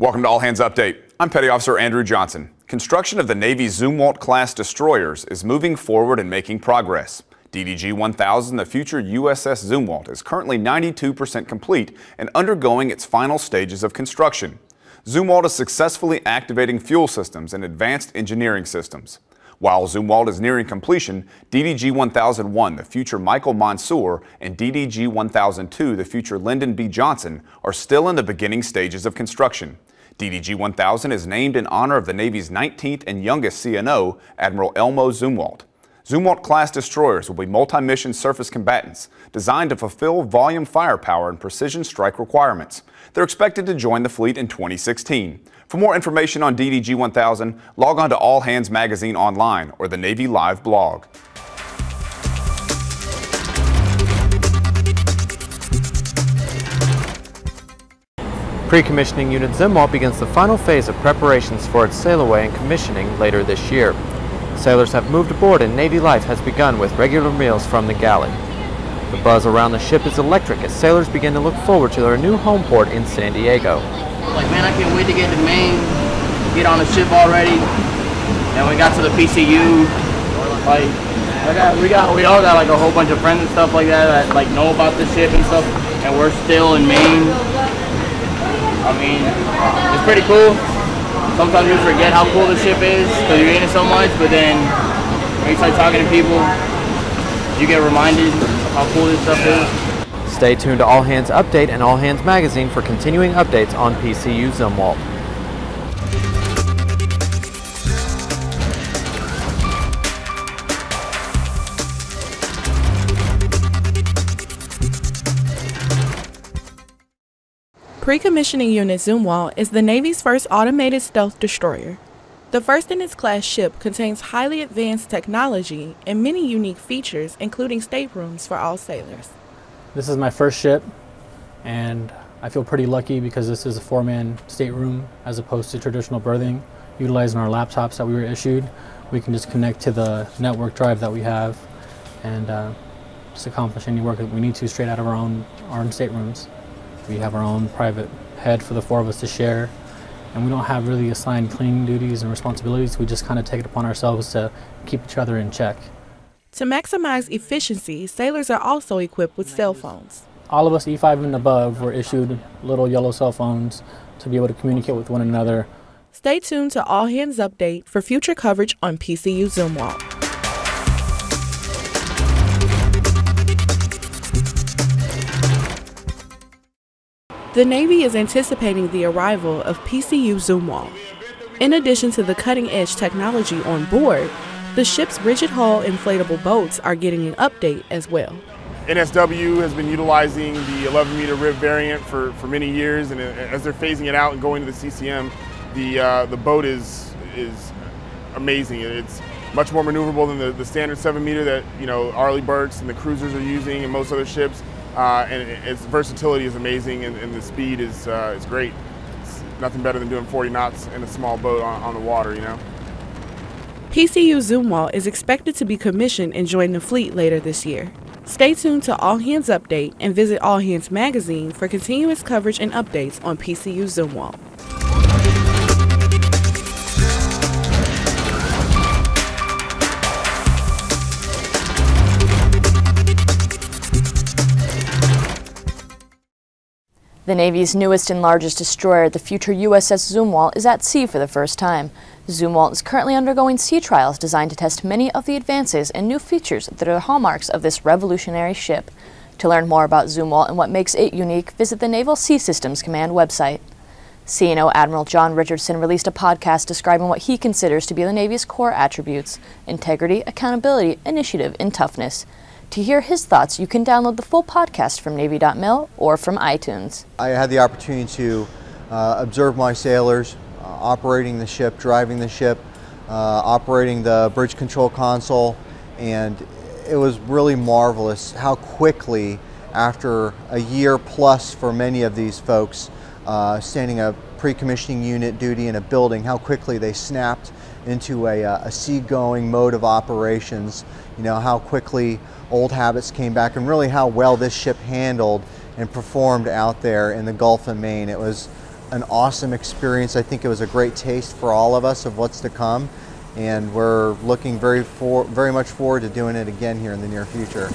Welcome to All Hands Update. I'm Petty Officer Andrew Johnson. Construction of the Navy's Zumwalt-class destroyers is moving forward and making progress. DDG-1000, the future USS Zumwalt, is currently 92% complete and undergoing its final stages of construction. Zumwalt is successfully activating fuel systems and advanced engineering systems. While Zumwalt is nearing completion, DDG-1001, the future Michael Monsoor, and DDG-1002, the future Lyndon B. Johnson, are still in the beginning stages of construction. DDG-1000 is named in honor of the Navy's 19th and youngest CNO, Admiral Elmo Zumwalt. Zumwalt-class destroyers will be multi-mission surface combatants designed to fulfill volume firepower and precision strike requirements. They're expected to join the fleet in 2016. For more information on DDG-1000, log on to All Hands Magazine online or the Navy Live blog. Pre-commissioning Unit Zumwalt begins the final phase of preparations for its sail-away and commissioning later this year. Sailors have moved aboard and Navy life has begun with regular meals from the galley. The buzz around the ship is electric as sailors begin to look forward to their new home port in San Diego. Like, man, I can't wait to get to Maine, get on the ship already. And we got to the PCU. Like, we all got like a whole bunch of friends and stuff like that like know about the ship and stuff. And we're still in Maine. I mean, it's pretty cool. Sometimes you forget how cool the ship is because you're in it so much, but then when you start talking to people, you get reminded how cool this stuff is. Stay tuned to All Hands Update and All Hands Magazine for continuing updates on PCU Zumwalt. Pre-commissioning Unit Zumwalt is the Navy's first automated stealth destroyer. The first in its class ship contains highly advanced technology and many unique features, including staterooms for all sailors. This is my first ship, and I feel pretty lucky because this is a four-man stateroom as opposed to traditional berthing. Utilizing our laptops that we were issued, we can just connect to the network drive that we have and just accomplish any work that we need to straight out of our own staterooms. We have our own private head for the four of us to share, and we don't have really assigned cleaning duties and responsibilities. We just kind of take it upon ourselves to keep each other in check. To maximize efficiency, sailors are also equipped with cell phones. All of us E5 and above were issued little yellow cell phones to be able to communicate with one another. Stay tuned to All Hands Update for future coverage on PCU Zumwalt. The Navy is anticipating the arrival of PCU Zumwalt. In addition to the cutting-edge technology on board, the ship's rigid hull inflatable boats are getting an update as well. NSW has been utilizing the 11-meter rib variant for many years, and as they're phasing it out and going to the CCM, the boat is amazing. It's much more maneuverable than the standard 7-meter that, you know, Arleigh Burkes and the cruisers are using and most other ships. And its versatility is amazing, and the speed is great. It's nothing better than doing 40 knots in a small boat on the water, you know. PCU Zumwalt is expected to be commissioned and join the fleet later this year. Stay tuned to All Hands Update and visit All Hands Magazine for continuous coverage and updates on PCU Zumwalt. The Navy's newest and largest destroyer, the future USS Zumwalt, is at sea for the first time. Zumwalt is currently undergoing sea trials designed to test many of the advances and new features that are the hallmarks of this revolutionary ship. To learn more about Zumwalt and what makes it unique, visit the Naval Sea Systems Command website. CNO Admiral John Richardson released a podcast describing what he considers to be the Navy's core attributes: integrity, accountability, initiative, and toughness. To hear his thoughts, you can download the full podcast from Navy.mil or from iTunes. I had the opportunity to observe my sailors operating the ship, driving the ship, operating the bridge control console, and it was really marvelous how quickly, after a year plus for many of these folks, standing a pre-commissioning unit duty in a building, how quickly they snapped into a seagoing mode of operations. You know, how quickly old habits came back, and really how well this ship handled and performed out there in the Gulf of Maine. It was an awesome experience. I think it was a great taste for all of us of what's to come, and we're looking very much forward to doing it again here in the near future.